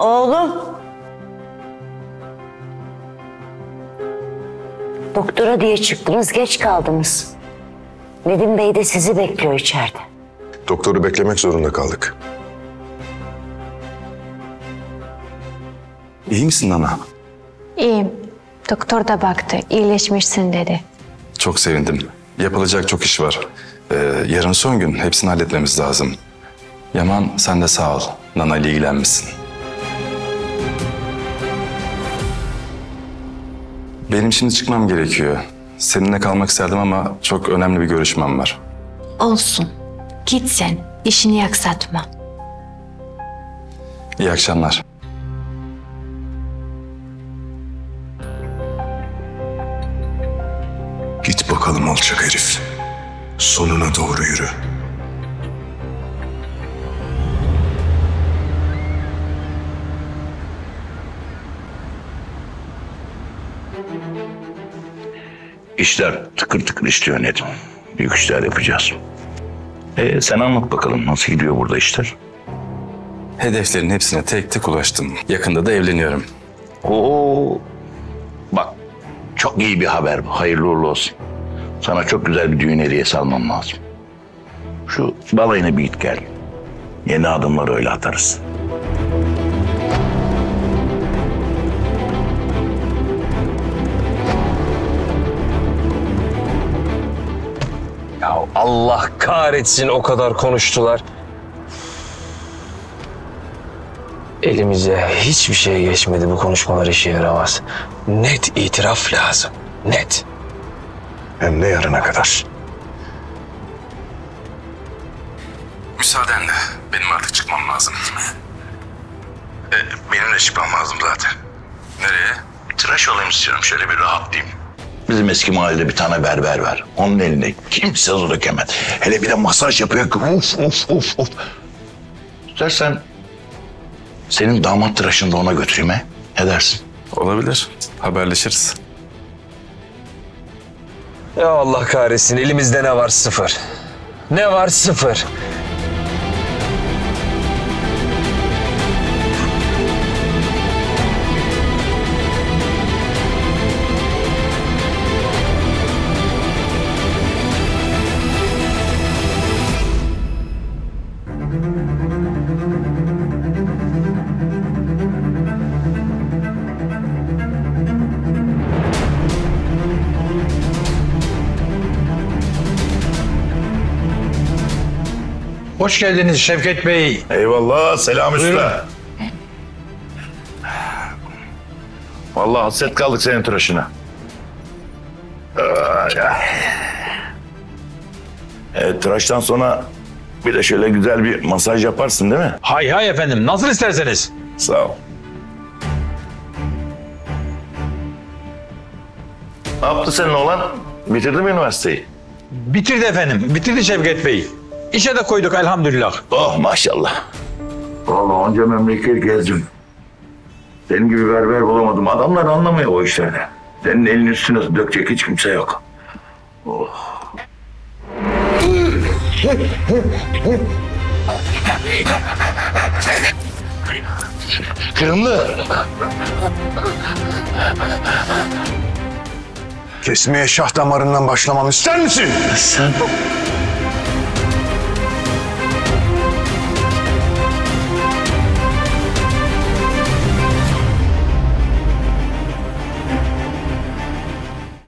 Oğlum. Doktora diye çıktınız, geç kaldınız. Nedim Bey de sizi bekliyor içeride. Doktoru beklemek zorunda kaldık. İyi misin ana? İyiyim. Doktor da baktı, iyileşmişsin dedi. Çok sevindim. Yapılacak çok iş var. Yarın son gün, hepsini halletmemiz lazım. Yaman, sen de sağ ol. Nana ile ilgilenmişsin. Benim şimdi çıkmam gerekiyor. Seninle kalmak isterdim ama çok önemli bir görüşmem var. Olsun. Git sen. İşini yaksatma. İyi akşamlar. Git bakalım alçak herif. Sonuna doğru yürü. İşler tıkır tıkır işliyor Nedim. Büyük işler yapacağız. Sen anlat bakalım, nasıl gidiyor burada işler? Hedeflerin hepsine tek tek ulaştım. Yakında da evleniyorum. Oo, bak çok iyi bir haber bu. Hayırlı uğurlu olsun. Sana çok güzel bir düğün hediyesi almam lazım. Şu balayına bir git gel. Yeni adımları öyle atarız. Allah kahretsin, o kadar konuştular. Elimize hiçbir şey geçmedi, bu konuşmalar işe yaramaz. Net itiraf lazım, net. Hem de yarına kadar. Müsaadenle benim artık çıkmam lazım. Benim de çıkmam lazım zaten. Nereye? Tıraş olayım istiyorum, şöyle bir rahatlayayım. Bizim eski mahallede bir tane berber var. Onun elinde kimse zor dökemez. Hele bir de masaj yapıyor ki uf. İstersen senin damat tıraşını da ona götüreyim he. Ne dersin? Olabilir. Haberleşiriz. Ya Allah kahretsin, elimizde ne var? Sıfır. Ne var? Sıfır. Hoş geldiniz Şevket Bey. Eyvallah, selam üstüne. Vallahi hasret kaldık senin tıraşına. Tıraştan sonra bir de şöyle güzel bir masaj yaparsın değil mi? Hay efendim, nasıl isterseniz. Sağ ol. Ne yaptı senin oğlan? Bitirdi mi üniversiteyi? Bitirdi efendim, bitirdi Şevket Bey. İşe de koyduk elhamdülillah. Oh maşallah. Vallahi onca memleket gezdim. Senin gibi berber bulamadım. Adamlar anlamıyor o işlerden. Senin elinin üstüne dökecek hiç kimse yok. Oh. Kırımlı. Kesmeye şah damarından başlamamı ister misin? Sen...